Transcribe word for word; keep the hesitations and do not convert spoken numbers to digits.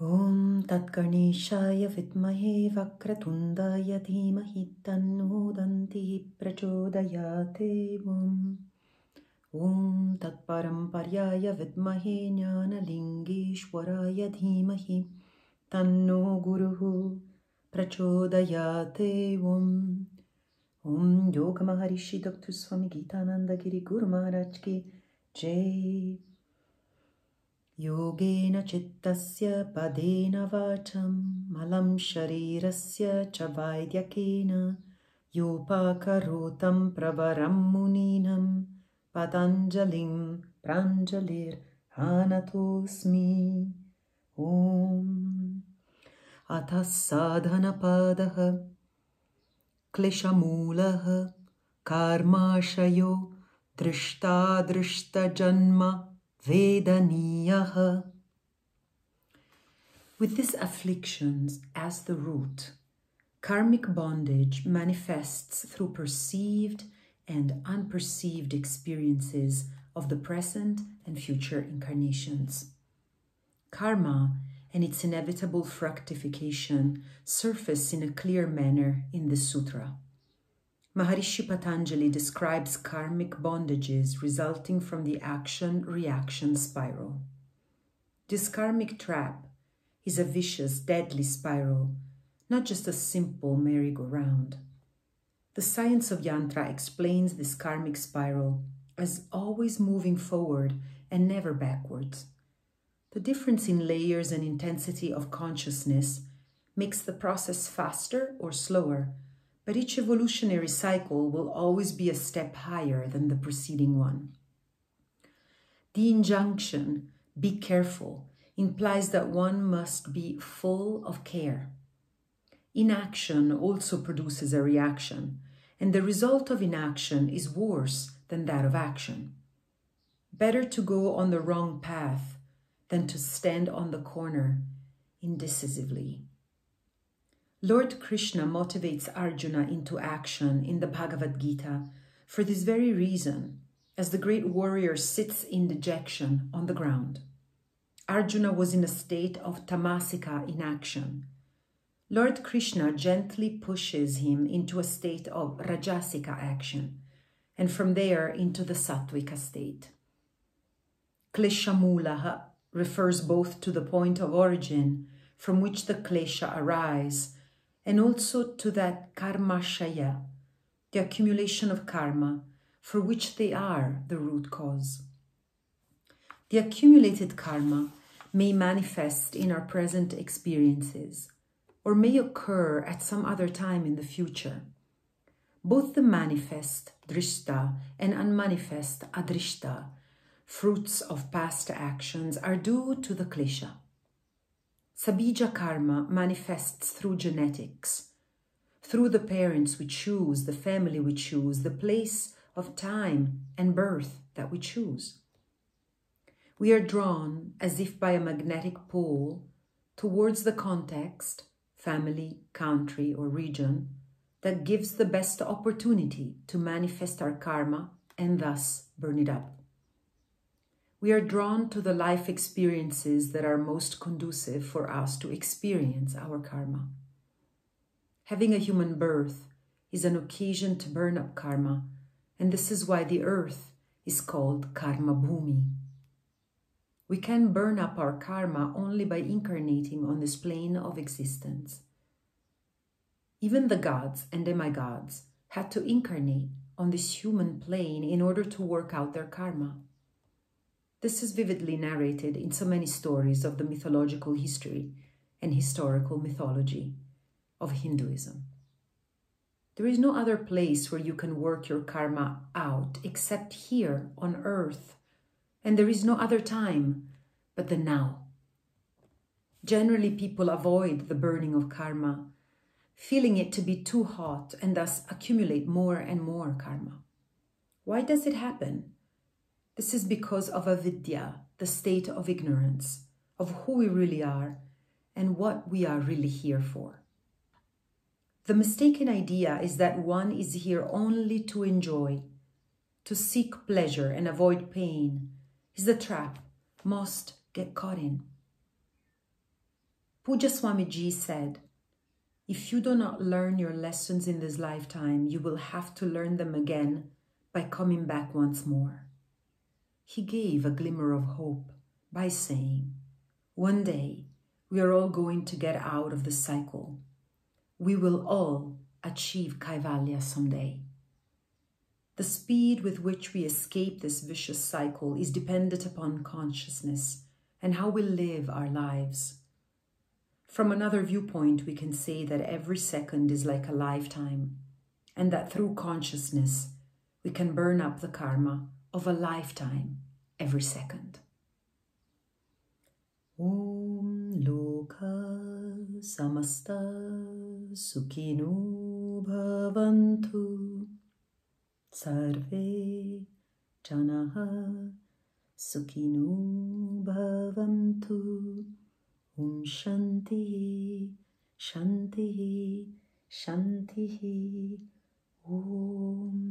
Om Tat Ganeshaya Vidmahe Vakratundaya Dhimahi Tanno Dantihi Prachodayate Om. Om Tat Paramparaya Vidmahe Jnana Lingeshwaraya Dhimahi Tanno Guruhu Prachodayate Om. Om Yoga Maharishi Doctor Swami Gitananda Giri Guru Maharaj Ki Jai. Yogena chittasya padena vacham malam sharirasya chavaidhyakena yopakarotam pravaram muninam patanjalim pranjalir hanatosmi. Om athas sadhanapadah kleśa-mūlaḥ karmashayo drishta drishta janma Vedaniyaha. With these afflictions as the root, karmic bondage manifests through perceived and unperceived experiences of the present and future incarnations. Karma and its inevitable fructification surface in a clear manner in the sutra. Maharishi Patanjali describes karmic bondages resulting from the action-reaction spiral. This karmic trap is a vicious, deadly spiral, not just a simple merry-go-round. The science of Yantra explains this karmic spiral as always moving forward and never backwards. The difference in layers and intensity of consciousness makes the process faster or slower, but each evolutionary cycle will always be a step higher than the preceding one. The injunction, be careful, implies that one must be full of care. Inaction also produces a reaction, and the result of inaction is worse than that of action. Better to go on the wrong path than to stand on the corner indecisively. Lord Krishna motivates Arjuna into action in the Bhagavad Gita for this very reason, as the great warrior sits in dejection on the ground. Arjuna was in a state of tamasika inaction. Lord Krishna gently pushes him into a state of rajasika action, and from there into the sattvika state. Kleśa-mūlaḥ refers both to the point of origin from which the klesha arise, and also to that karmashaya, the accumulation of karma, for which they are the root cause. The accumulated karma may manifest in our present experiences, or may occur at some other time in the future. Both the manifest, drishta, and unmanifest, adrishta, fruits of past actions, are due to the klesha. Sabija karma manifests through genetics, through the parents we choose, the family we choose, the place of time and birth that we choose. We are drawn, as if by a magnetic pole, towards the context, family, country, or region, that gives the best opportunity to manifest our karma and thus burn it up. We are drawn to the life experiences that are most conducive for us to experience our karma. Having a human birth is an occasion to burn up karma, and this is why the earth is called Karma Bhumi. We can burn up our karma only by incarnating on this plane of existence. Even the gods and demigods had to incarnate on this human plane in order to work out their karma. This is vividly narrated in so many stories of the mythological history and historical mythology of Hinduism. There is no other place where you can work your karma out except here on earth, and there is no other time but the now. Generally, people avoid the burning of karma, feeling it to be too hot and thus accumulate more and more karma. Why does it happen? This is because of avidya, the state of ignorance, of who we really are and what we are really here for. The mistaken idea is that one is here only to enjoy, to seek pleasure and avoid pain, is the trap most get caught in. Pujya Swamiji said, "If you do not learn your lessons in this lifetime, you will have to learn them again by coming back once more." He gave a glimmer of hope by saying, "One day, we are all going to get out of the cycle. We will all achieve Kaivalya someday." The speed with which we escape this vicious cycle is dependent upon consciousness and how we live our lives. From another viewpoint, we can say that every second is like a lifetime, and that through consciousness, we can burn up the karma of a lifetime every second. Om Loka Samasta Sukhino Bhavantu Sarve Janaha Sukhino Bhavantu Om Shanti Shanti Shanti Om